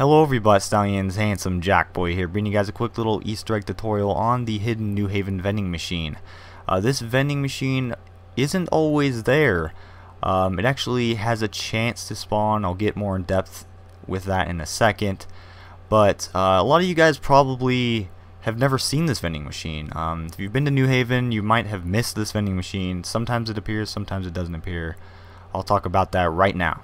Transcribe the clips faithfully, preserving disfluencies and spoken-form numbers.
Hello everybody, Stallions, Handsome Jackboy here, bringing you guys a quick little Easter egg tutorial on the hidden New Haven vending machine. Uh, this vending machine isn't always there. Um, it actually has a chance to spawn. I'll get more in depth with that in a second. But uh, a lot of you guys probably have never seen this vending machine. Um, if you've been to New Haven, you might have missed this vending machine. Sometimes it appears, sometimes it doesn't appear. I'll talk about that right now.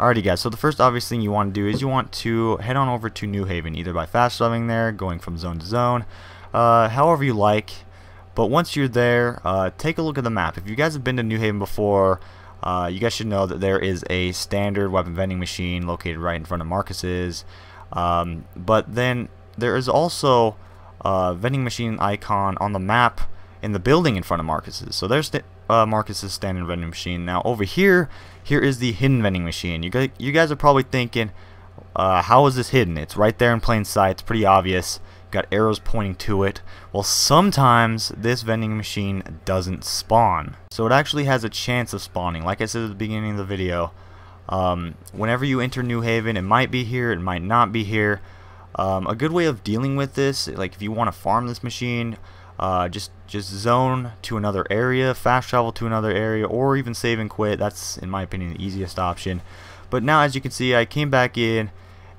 Alrighty guys, so the first obvious thing you want to do is you want to head on over to New Haven, either by fast traveling there, going from zone to zone, uh, however you like. But once you're there, uh, take a look at the map. If you guys have been to New Haven before, uh, you guys should know that there is a standard weapon vending machine located right in front of Marcus's. Um, but then there is also a vending machine icon on the map in the building in front of Marcus's. So there's the Uh, Marcus's standard vending machine. Now over here, here is the hidden vending machine. You guys, you guys are probably thinking, uh, how is this hidden? It's right there in plain sight. It's pretty obvious. Got arrows pointing to it. Well, sometimes this vending machine doesn't spawn, so it actually has a chance of spawning. Like I said at the beginning of the video, um, whenever you enter New Haven, it might be here, it might not be here. Um, a good way of dealing with this, like if you want to farm this machine, Uh, just just zone to another area, fast travel to another area, or even save and quit. That's, in my opinion, the easiest option. But now, as you can see, I came back in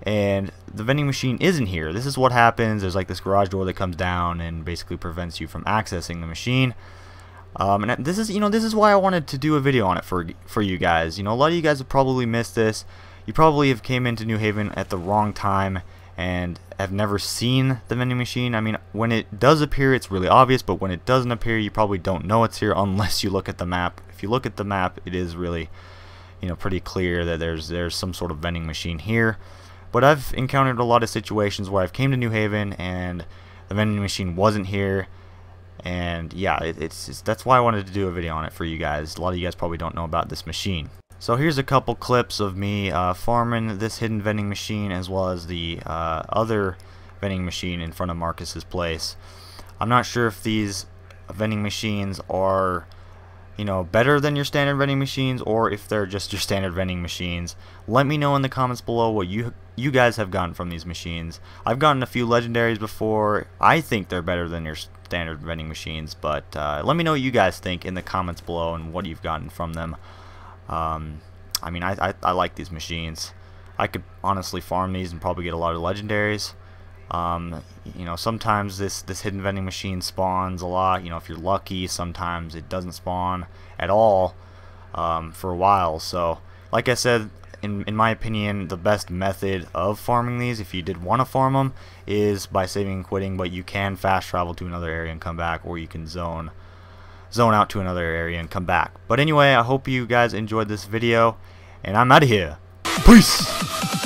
and the vending machine isn't here. This is what happens. There's like this garage door that comes down and basically prevents you from accessing the machine. Um, and this is, you know, this is why I wanted to do a video on it for for you guys. You know, a lot of you guys have probably missed this. You probably have came into New Haven at the wrong time and have never seen the vending machine. I mean, when it does appear, it's really obvious, but when it doesn't appear, you probably don't know it's here unless you look at the map. If you look at the map, it is really, you know, pretty clear that there's there's some sort of vending machine here. But I've encountered a lot of situations where I've came to New Haven and the vending machine wasn't here, and yeah, it, it's, it's that's why I wanted to do a video on it for you guys. A lot of you guys probably don't know about this machine. So here's a couple clips of me uh, farming this hidden vending machine as well as the uh, other vending machine in front of Marcus's place. I'm not sure if these vending machines are, you know, better than your standard vending machines or if they're just your standard vending machines. Let me know in the comments below what you you guys have gotten from these machines. I've gotten a few legendaries before. I think they're better than your standard vending machines, but uh, let me know what you guys think in the comments below and what you've gotten from them. Um, I mean, I, I, I like these machines. I could honestly farm these and probably get a lot of legendaries. Um, you know, sometimes this, this hidden vending machine spawns a lot. You know, if you're lucky, sometimes it doesn't spawn at all um, for a while. So, like I said, in, in my opinion, the best method of farming these, if you did want to farm them, is by saving and quitting. But you can fast travel to another area and come back, or you can zone. zone out to another area and come back. But anyway, I hope you guys enjoyed this video, and I'm out of here. Peace!